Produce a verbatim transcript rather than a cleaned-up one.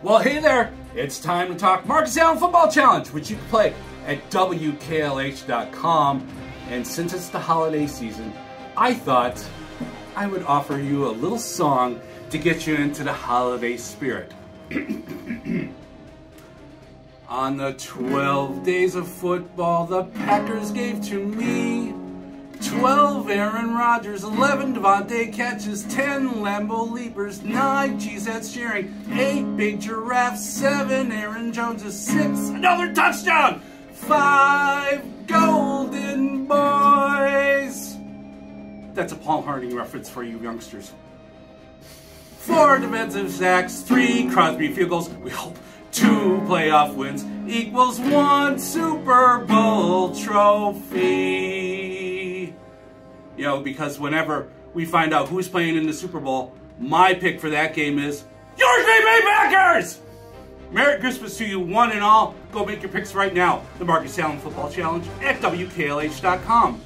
Well, hey there, it's time to talk Marcus Allen Football Challenge, which you can play at W K L H dot com. And since it's the holiday season, I thought I would offer you a little song to get you into the holiday spirit. On the twelve days of football, the Packers gave to me twelve Aaron Rodgers, eleven Devontae catches, ten Lambo leapers, nine G-Sats cheering, eight big giraffes, seven Aaron Joneses, six another touchdown, five golden boys. That's a Paul Harding reference for you youngsters. Four defensive sacks, three Crosby field goals, we hope, two playoff wins equals one Super Bowl trophy. You know, because whenever we find out who's playing in the Super Bowl, my pick for that game is your Green Bay Packers! Merry Christmas to you, one and all. Go make your picks right now. The Marcus Allen Football Challenge at W K L H dot com.